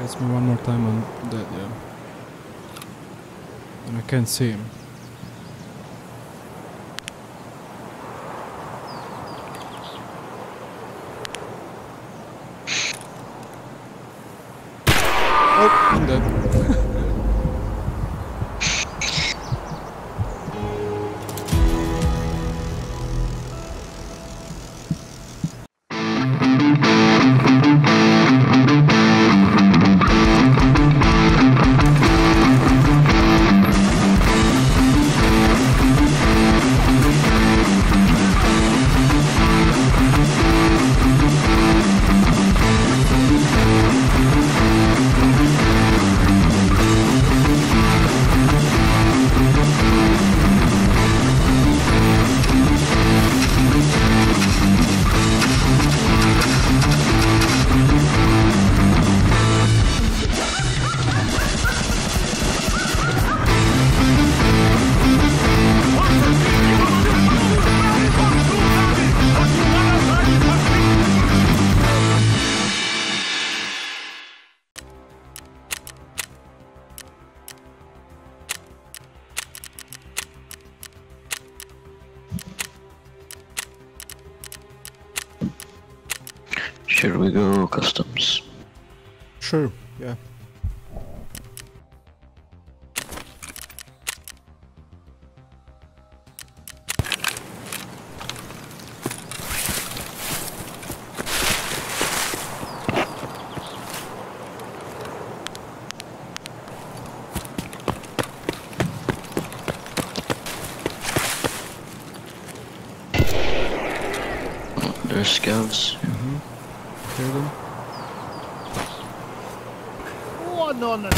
Catch me one more time on that, yeah. And I can't see him. Oh, I'm dead. Should we go customs? Sure, yeah. There's scavs. Them. Oh no no!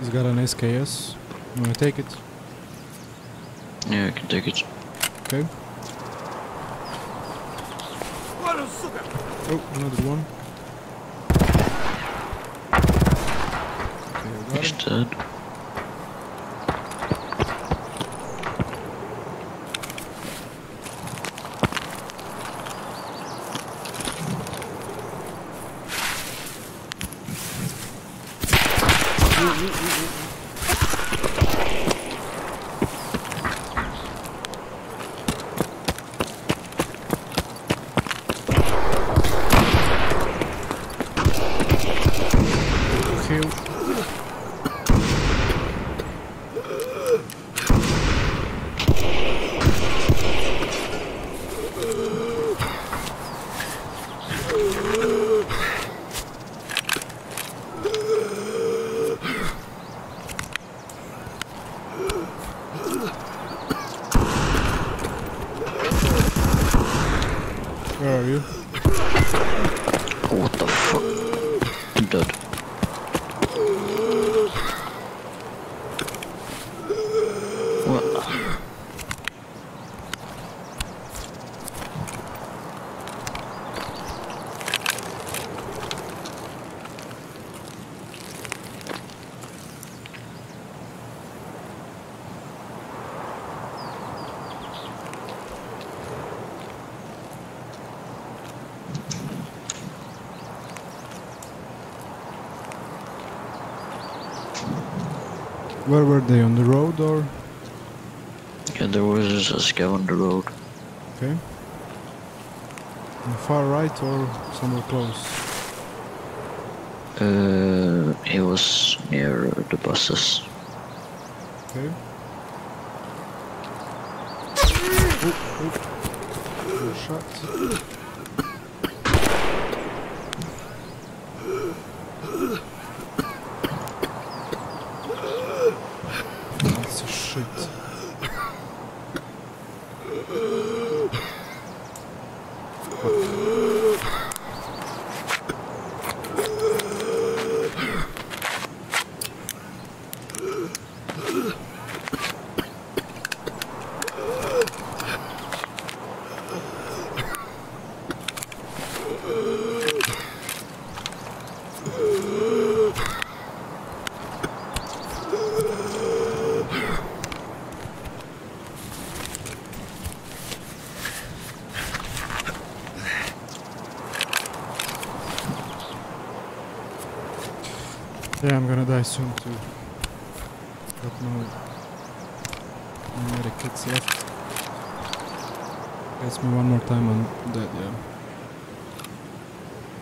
He's got an SKS. I'm gonna take it. Yeah, I can take it. Okay. Oh, another one. Okay, he's dead. Where are you? What the fuck? I'm dead. What? Where were they, on the road or...? Yeah, there was a scav on the road. Okay. On the far right or somewhere close? He was near the buses. Okay. Oop, oop. Good shot. Yeah, I'm gonna die soon too. Got no medic kits left. Gets me one more time, I'm dead, yeah.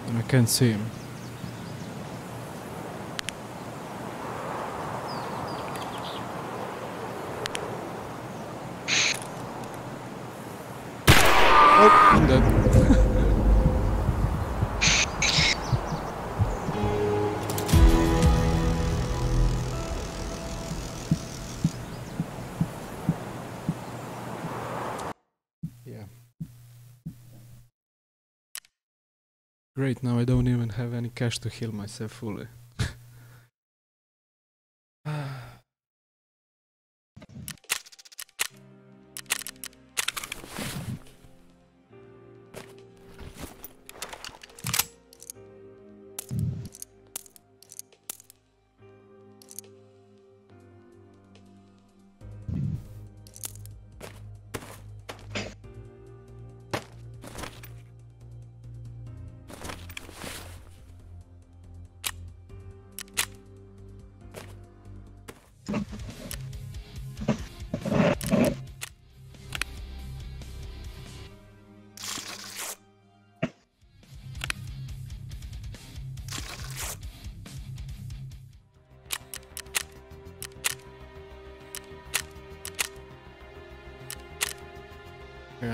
And I can't see him. Oh, I'm dead. Great, now I don't even have any cash to heal myself fully.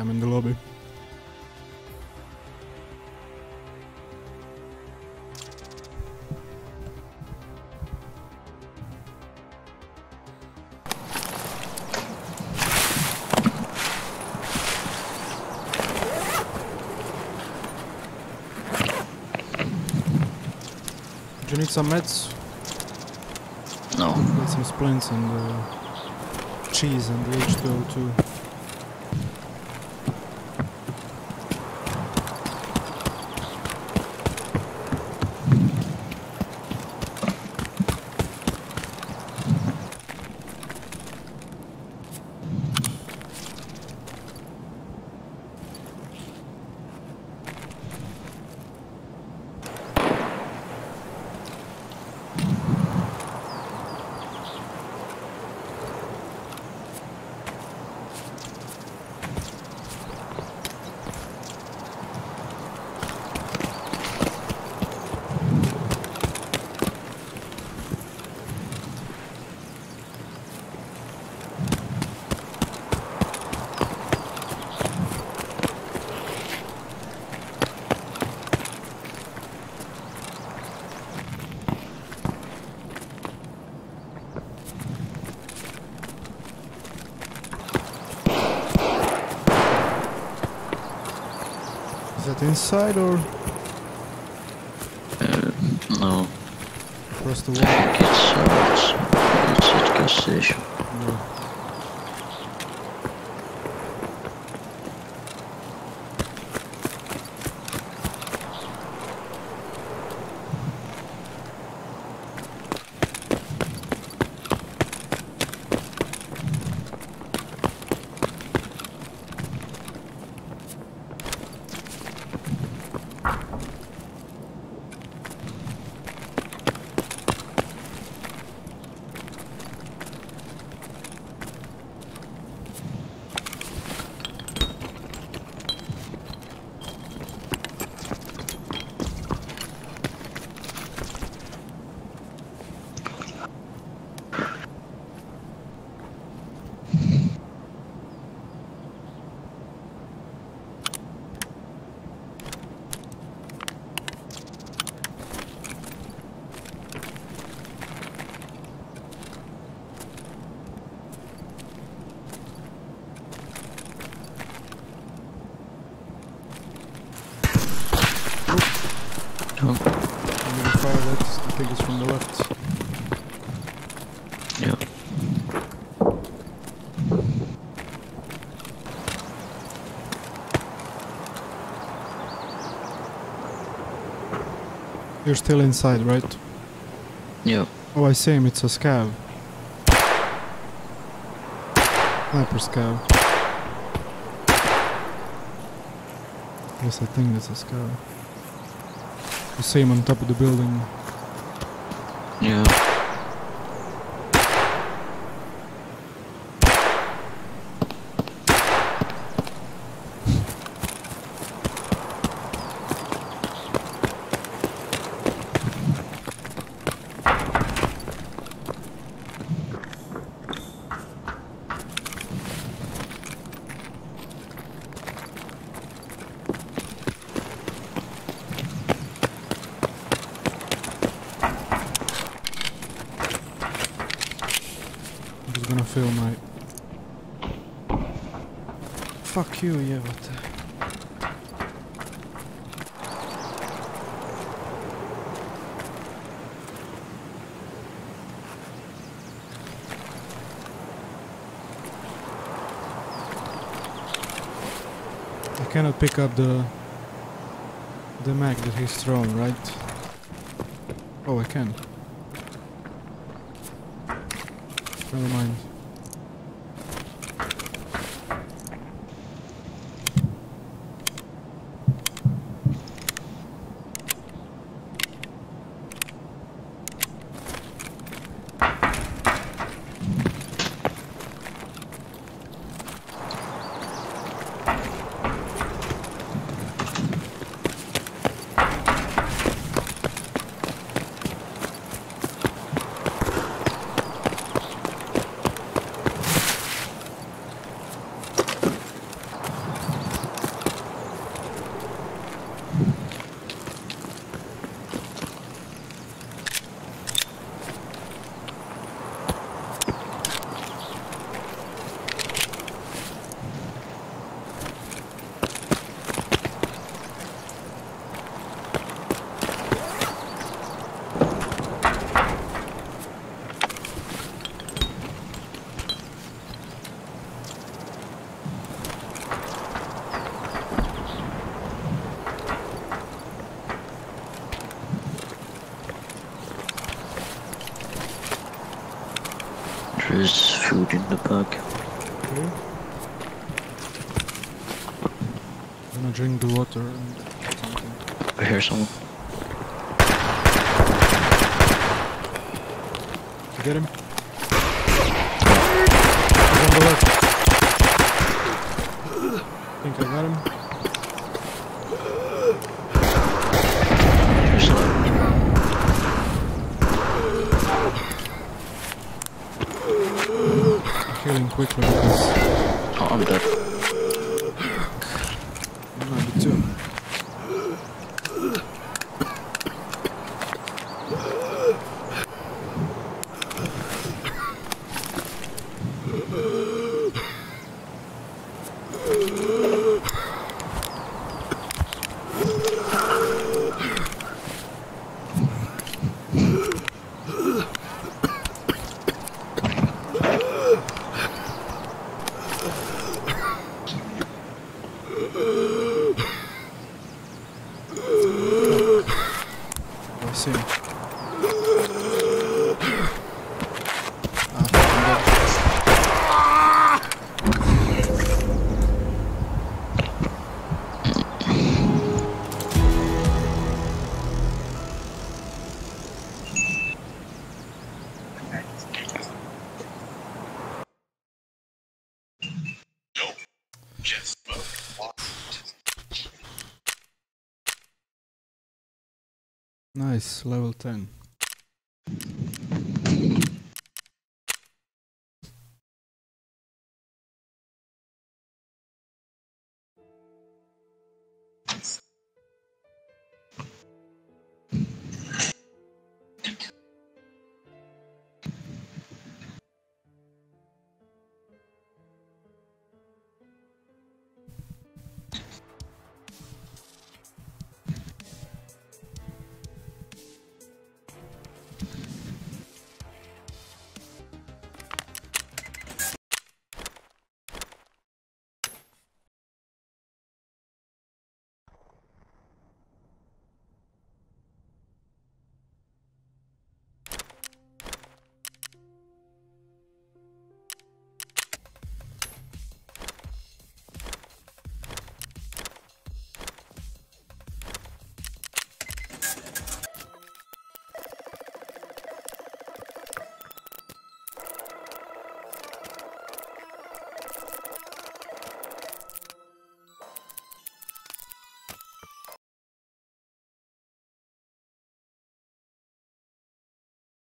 I'm in the lobby. Do you need some meds? No. Need some splints and cheese and the H202. Inside or? No. Across the wall? I think it's at gas station. No. You're still inside, right? Yeah. Oh, I see him. It's a scav. Sniper scav. Yes, I think that's a scav. You see him on top of the building. Yeah. Fuck you, yeah, what the... I cannot pick up the mag that he's thrown, right? Oh, I can. Never mind. There's food in the bag. Okay. I'm gonna drink the water and something. I hear someone. Did you get him? He's on the left. I think I got him. Quickly. Oh, I'm dead. I'm number two. Nice, level 10.